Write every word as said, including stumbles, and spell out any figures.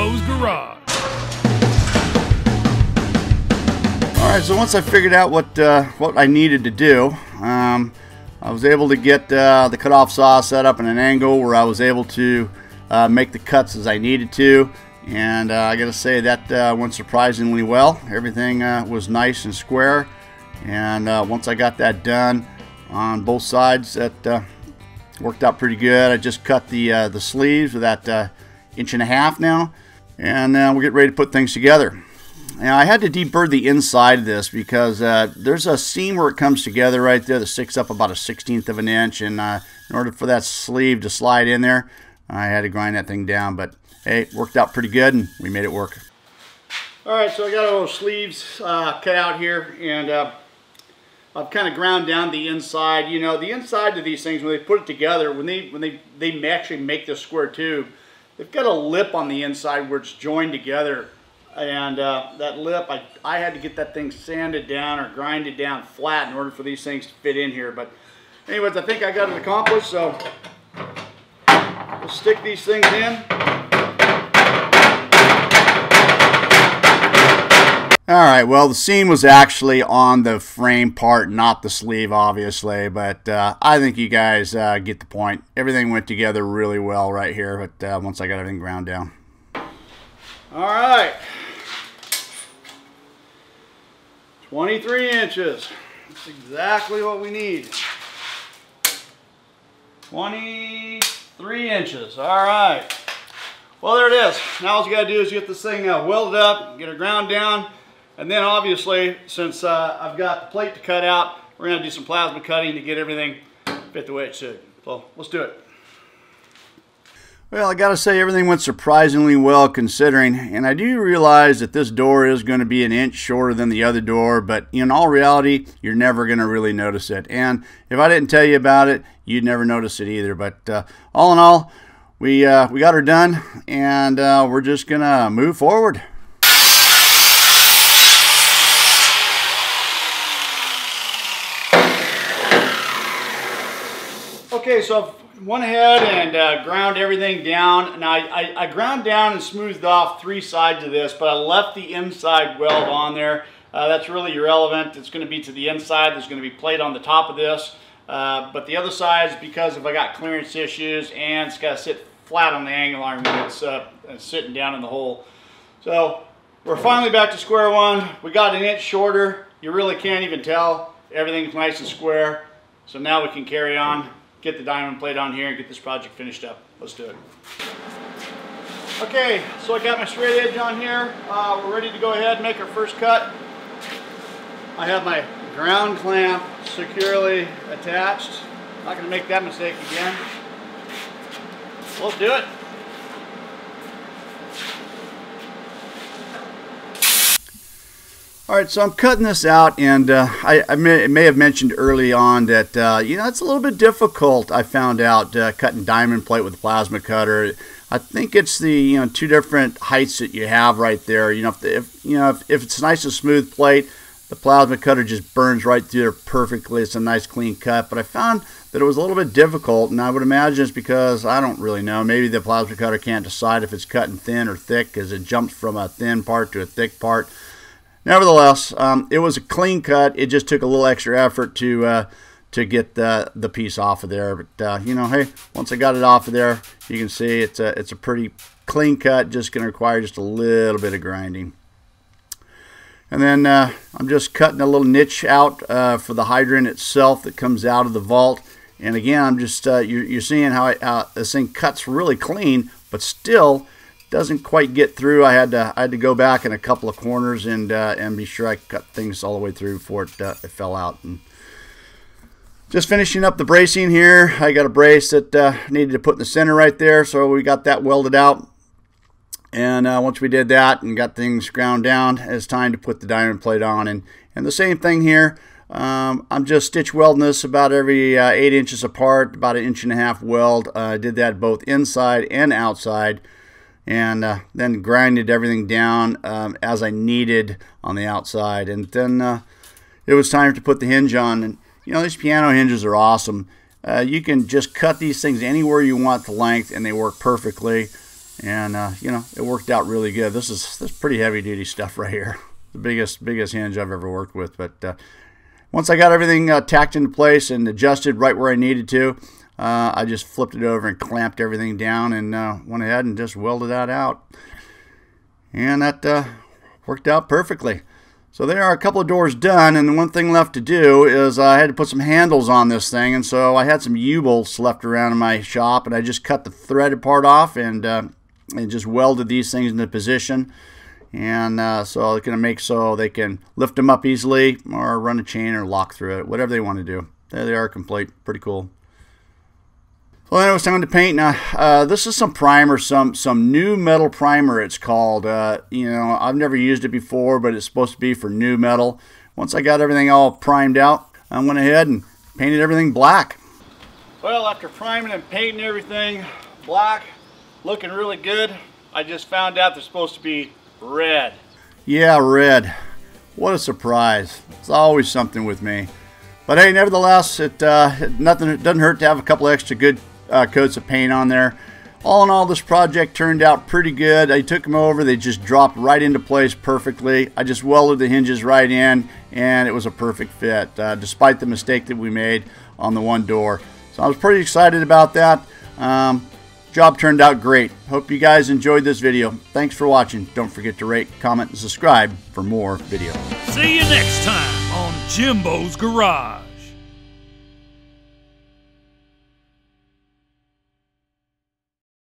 Jimbo's Garage. All right, so once I figured out what uh, what I needed to do, um, I was able to get uh, the cutoff saw set up in an angle where I was able to uh, make the cuts as I needed to, and uh, I gotta say that uh, went surprisingly well. Everything uh, was nice and square, and uh, once I got that done on both sides, that uh, worked out pretty good. I just cut the uh, the sleeves with that uh, inch and a half now, and then uh, we'll get ready to put things together. Now, I had to debird the inside of this because uh, there's a seam where it comes together right there that sticks up about a sixteenth of an inch, and uh, in order for that sleeve to slide in there, I had to grind that thing down, but hey, it worked out pretty good, and we made it work. All right, so I got a little sleeves uh, cut out here, and uh, I've kind of ground down the inside. You know, the inside of these things, when they put it together, when they, when they, they actually make this square tube, they've got a lip on the inside where it's joined together. And uh, that lip, I, I had to get that thing sanded down or grinded down flat in order for these things to fit in here. But anyways, I think I got it accomplished, so we'll stick these things in. All right, well, the seam was actually on the frame part, not the sleeve, obviously. But uh, I think you guys uh, get the point. Everything went together really well right here, but uh, once I got everything ground down. All right. twenty-three inches. That's exactly what we need. twenty-three inches. All right. Well, there it is. Now all you got to do is get this thing uh, welded up, get it ground down, and then obviously, since uh, I've got the plate to cut out, we're going to do some plasma cutting to get everything fit the way it should. So let's do it. Well, I gotta say everything went surprisingly well considering, and I do realize that this door is going to be an inch shorter than the other door, but in all reality, you're never going to really notice it. And if I didn't tell you about it, you'd never notice it either. But uh, all in all, we uh, we got her done, and uh, we're just gonna move forward. Okay, so I went ahead and uh, ground everything down. Now, I, I, I ground down and smoothed off three sides of this, but I left the inside weld on there. Uh, that's really irrelevant. It's going to be to the inside. There's going to be plate on the top of this. Uh, but the other sides, because if I got clearance issues, and it's got to sit flat on the angle arm when it's uh, sitting down in the hole. So we're finally back to square one. We got an inch shorter. You really can't even tell. Everything's nice and square. So now we can carry on. Get the diamond plate on here and get this project finished up. Let's do it. Okay, so I got my straight edge on here. Uh, we're ready to go ahead and make our first cut. I have my ground clamp securely attached. Not gonna make that mistake again. Let's do it. All right, so I'm cutting this out, and uh, I, I may, may have mentioned early on that, uh, you know, it's a little bit difficult, I found out, uh, cutting diamond plate with a plasma cutter. I think it's the, you know, two different heights that you have right there. You know, if, the, if you know, if, if it's nice and smooth plate, the plasma cutter just burns right through there perfectly. It's a nice clean cut, but I found that it was a little bit difficult, and I would imagine it's because, I don't really know, maybe the plasma cutter can't decide if it's cutting thin or thick because it jumps from a thin part to a thick part. Nevertheless, um, it was a clean cut. It just took a little extra effort to uh, to get the the piece off of there. But uh, you know, hey, once I got it off of there, you can see it's a it's a pretty clean cut. Just going to require just a little bit of grinding. And then uh, I'm just cutting a little niche out uh, for the hydrant itself that comes out of the vault. And again, I'm just uh, you're, you're seeing how I, uh, this thing cuts really clean, but still doesn't quite get through. I had to I had to go back in a couple of corners and uh, and be sure I cut things all the way through before it, uh, it fell out. And just finishing up the bracing here. I got a brace that uh, needed to put in the center right there, so we got that welded out. And uh, once we did that and got things ground down, it's time to put the diamond plate on. And and the same thing here. Um, I'm just stitch welding this about every uh, eight inches apart, about an inch and a half weld. I uh, did that both inside and outside. And uh, then grinded everything down um, as I needed on the outside. And then uh, it was time to put the hinge on. And you know, these piano hinges are awesome. Uh, you can just cut these things anywhere you want the length, and they work perfectly. and uh, you know, it worked out really good. This is this is pretty heavy duty stuff right here. The biggest biggest hinge I've ever worked with. But uh, once I got everything uh, tacked into place and adjusted right where I needed to, uh, I just flipped it over and clamped everything down, and uh, went ahead and just welded that out, and that uh, worked out perfectly. So there are a couple of doors done, and the one thing left to do is I had to put some handles on this thing, and so I had some U-bolts left around in my shop, and I just cut the threaded part off and uh, and just welded these things into position, and uh, so it's going to make so they can lift them up easily or run a chain or lock through it, whatever they want to do. There they are, complete. Pretty cool. Well, then it was time to paint. Now, uh, this is some primer, some some new metal primer, it's called. Uh, you know, I've never used it before, but it's supposed to be for new metal. Once I got everything all primed out, I went ahead and painted everything black. Well, after priming and painting everything black, looking really good, I just found out they're supposed to be red. Yeah, red. What a surprise. It's always something with me. But hey, nevertheless, it, uh, it, nothing, it doesn't hurt to have a couple extra good Uh, coats of paint on there. All in all, this project turned out pretty good. I took them over, they just dropped right into place perfectly. I just welded the hinges right in, and it was a perfect fit, uh, despite the mistake that we made on the one door. So I was pretty excited about that. Um, job turned out great. Hope you guys enjoyed this video. Thanks for watching. Don't forget to rate, comment, and subscribe for more videos. See you next time on Jimbo's Garage.